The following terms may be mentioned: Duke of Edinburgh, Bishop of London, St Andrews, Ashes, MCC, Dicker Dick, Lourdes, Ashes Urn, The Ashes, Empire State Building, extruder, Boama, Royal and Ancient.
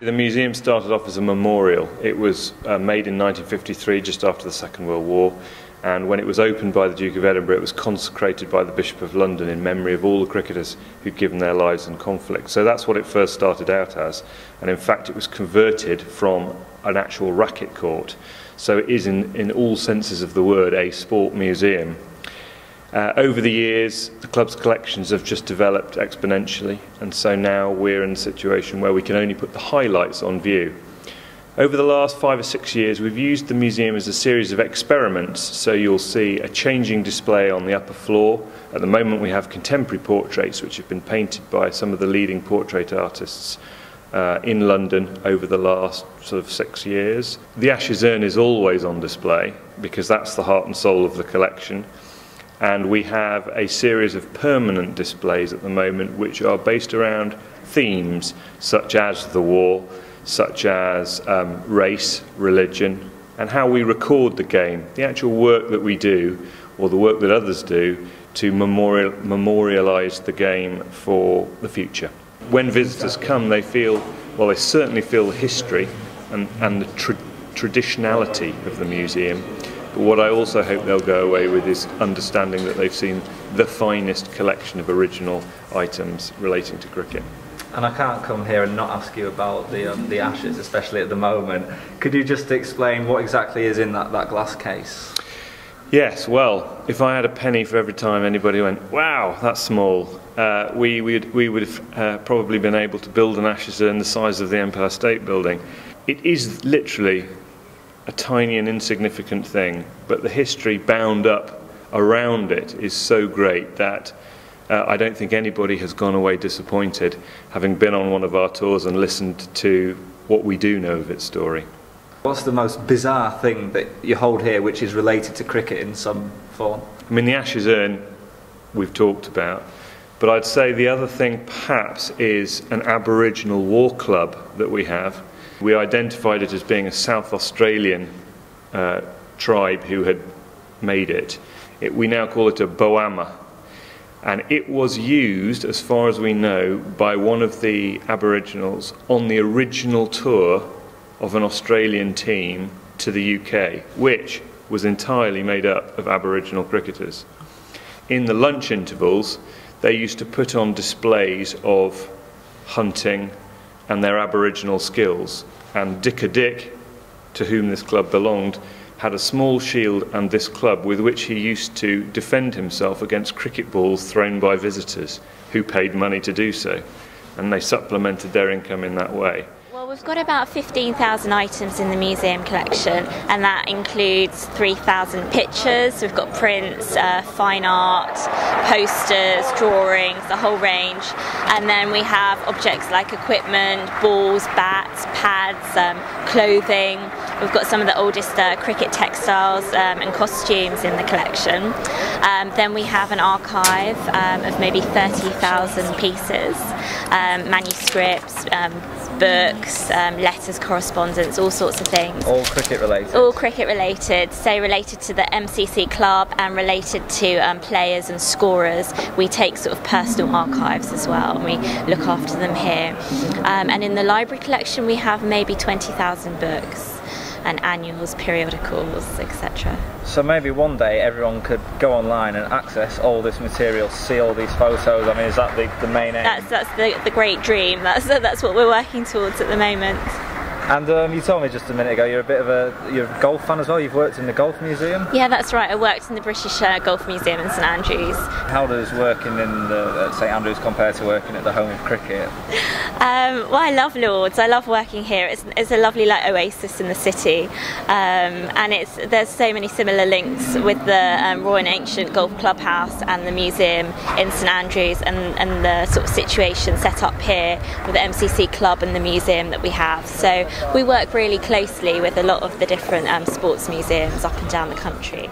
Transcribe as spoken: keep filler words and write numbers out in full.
The museum started off as a memorial. It was uh, made in nineteen fifty-three, just after the Second World War, and when it was opened by the Duke of Edinburgh, it was consecrated by the Bishop of London in memory of all the cricketers who'd given their lives in conflict. So that's what it first started out as, and in fact it was converted from an actual racket court. So it is, in, in all senses of the word, a sport museum. Uh, over the years, the club's collections have just developed exponentially, and so now we're in a situation where we can only put the highlights on view. Over the last five or six years, we've used the museum as a series of experiments, so you'll see a changing display on the upper floor. At the moment, we have contemporary portraits which have been painted by some of the leading portrait artists uh, in London over the last sort of six years. The Ashes urn is always on display, because that's the heart and soul of the collection. And we have a series of permanent displays at the moment which are based around themes such as the war, such as um, race, religion, and how we record the game, the actual work that we do, or the work that others do, to memorial, memorialise the game for the future. When visitors come, they feel, well, they certainly feel the history and, and the tra traditionality of the museum, but what I also hope they'll go away with is understanding that they've seen the finest collection of original items relating to cricket. And I can't come here and not ask you about the, um, the Ashes, especially at the moment. Could you just explain what exactly is in that, that glass case? Yes, well, if I had a penny for every time anybody went, wow, that's small, uh, we, we'd, we would have uh, probably been able to build an Ashes urn the size of the Empire State Building. It is literally a tiny and insignificant thing, but the history bound up around it is so great that Uh, I don't think anybody has gone away disappointed, having been on one of our tours and listened to what we do know of its story. What's the most bizarre thing that you hold here which is related to cricket in some form? I mean, the Ashes urn we've talked about, but I'd say the other thing perhaps is an Aboriginal war club that we have. We identified it as being a South Australian uh, tribe who had made it. It. We now call it a Boama. And it was used, as far as we know, by one of the Aboriginals on the original tour of an Australian team to the U K, which was entirely made up of Aboriginal cricketers. In the lunch intervals, they used to put on displays of hunting and their Aboriginal skills. And Dicker Dick, to whom this club belonged, had a small shield and this club with which he used to defend himself against cricket balls thrown by visitors who paid money to do so, and they supplemented their income in that way. Well, we've got about fifteen thousand items in the museum collection, and that includes three thousand pictures, we've got prints, uh, fine art, posters, drawings, the whole range, and then we have objects like equipment, balls, bats, pads, um, clothing. We've got some of the oldest uh, cricket textiles um, and costumes in the collection. Um, then we have an archive um, of maybe thirty thousand pieces, um, manuscripts, um, books, um, letters, correspondence, all sorts of things. All cricket related? All cricket related, so related to the M C C club and related to um, players and scorers. We take sort of personal archives as well, and we look after them here. Um, and in the library collection we have maybe twenty thousand books, and annuals, periodicals, et cetera. So maybe one day everyone could go online and access all this material, see all these photos. I mean, is that the, the main aim? That's, that's the, the great dream. That's, that's what we're working towards at the moment. And um, you told me just a minute ago you're a bit of a you're a golf fan as well. You've worked in the golf museum. Yeah, that's right. I worked in the British uh, Golf Museum in St Andrews. How does working in the uh, St Andrews compare to working at the home of cricket? Um, well, I love Lourdes. I love working here. It's, it's a lovely like oasis in the city, um, and it's there's so many similar links with the um, Royal and Ancient golf clubhouse and the museum in St Andrews, and and the sort of situation set up here with the M C C club and the museum that we have. So we work really closely with a lot of the different um, sports museums up and down the country.